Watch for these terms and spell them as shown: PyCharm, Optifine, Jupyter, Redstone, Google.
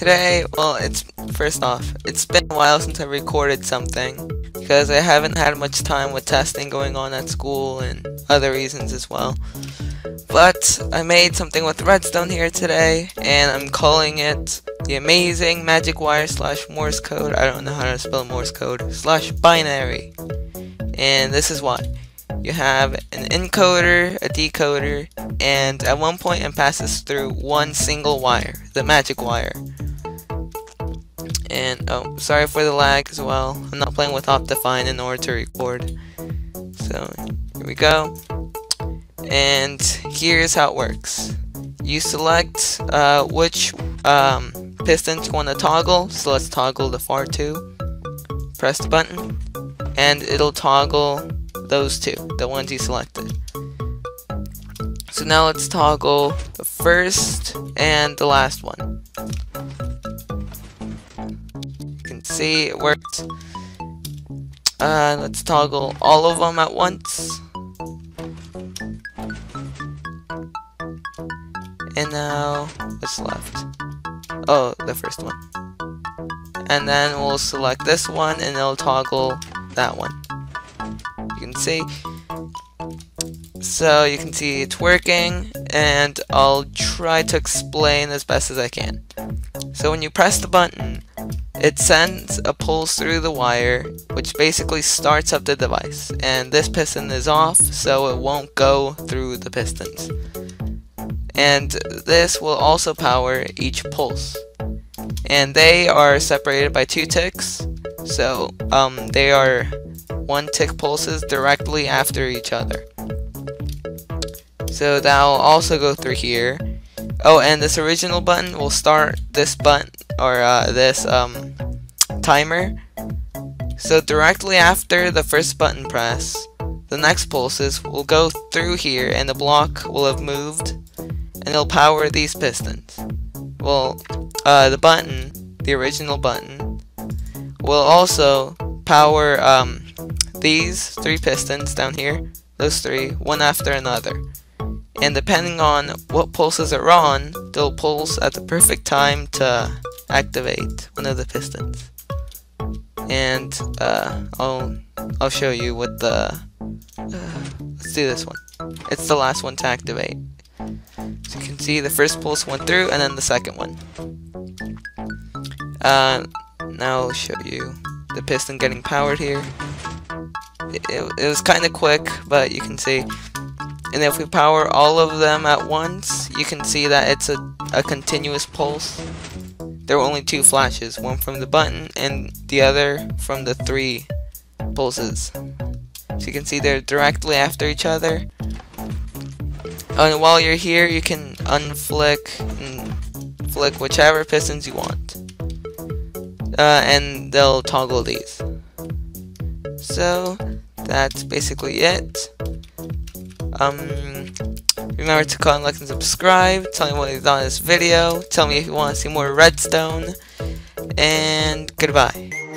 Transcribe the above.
Today, well, first off, it's been a while since I recorded something because I haven't had much time with testing going on at school and other reasons as well. But I made something with redstone here today, and I'm calling it the amazing magic wire slash Morse code. I don't know how to spell Morse code slash binary. And this is why. You have an encoder, a decoder, and at one point it passes through one single wire, the magic wire. And oh, sorry for the lag as well. I'm not playing with Optifine in order to record. So here we go. And here's how it works. You select which pistons you want to toggle. So let's toggle the FAR2. Press the button, and it'll toggle those two, the ones you selected. So now let's toggle the first and the last one. You can see it worked. Let's toggle all of them at once. And now, what's left? Oh, the first one. And then we'll select this one and it'll toggle that one. You can see. So you can see it's working, and I'll try to explain as best as I can. So when you press the button, it sends a pulse through the wire, which basically starts up the device. And this piston is off, so it won't go through the pistons. And this will also power each pulse. And they are separated by 2 ticks, so they are 1 tick pulses directly after each other. So that will also go through here. Oh, and this original button will start this button, or this timer. So directly after the first button press, the next pulses will go through here, and the block will have moved, and it'll power these pistons. Well, the button, the original button, will also power these 3 pistons down here, those 3, one after another. And depending on what pulses are on, they'll pulse at the perfect time to activate one of the pistons. And I'll show you what the let's do this one. It's the last one to activate. So you can see the first pulse went through, and then the second one. Now I'll show you the piston getting powered here. It was kind of quick, but you can see. And if we power all of them at once, you can see that it's a continuous pulse. There were only 2 flashes, one from the button and the other from the 3 pulses. So you can see they're directly after each other. And while you're here, you can unflick and flick whichever pistons you want. And they'll toggle these. So that's basically it. Remember to comment, like, and subscribe. Tell me what you thought of this video. Tell me if you want to see more redstone. And goodbye.